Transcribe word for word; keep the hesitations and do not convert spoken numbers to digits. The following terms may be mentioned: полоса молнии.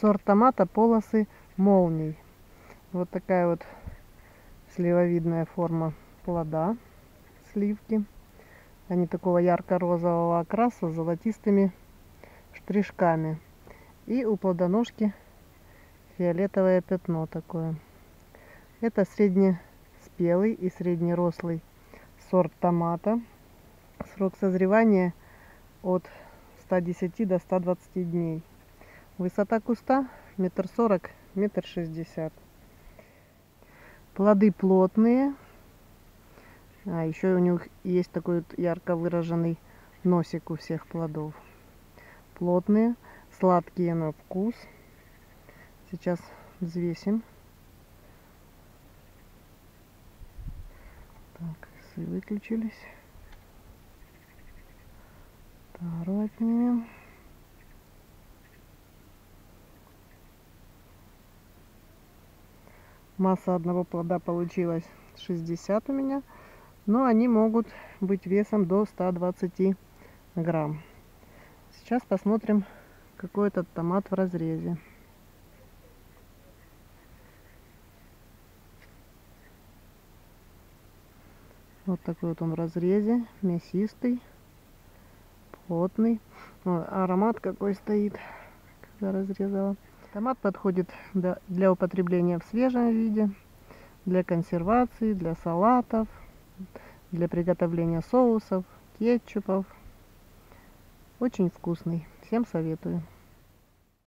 Сорт томата полосы молний. Вот такая вот сливовидная форма плода сливки. Они такого ярко-розового окраса с золотистыми штришками. И у плодоножки фиолетовое пятно такое. Это среднеспелый и среднерослый сорт томата. Срок созревания от ста десяти до ста двадцати дней. Высота куста метр сорок, метр шестьдесят. Плоды плотные. А еще у них есть такой вот ярко выраженный носик у всех плодов. Плотные, сладкие на вкус. Сейчас взвесим. Так, выключились. Второй отнимем. Масса одного плода получилась шестьдесят у меня, но они могут быть весом до ста двадцати грамм. Сейчас посмотрим, какой этот томат в разрезе. Вот такой вот он в разрезе, мясистый, плотный. О, аромат какой стоит, когда разрезала. Томат подходит для употребления в свежем виде, для консервации, для салатов, для приготовления соусов, кетчупов. Очень вкусный. Всем советую.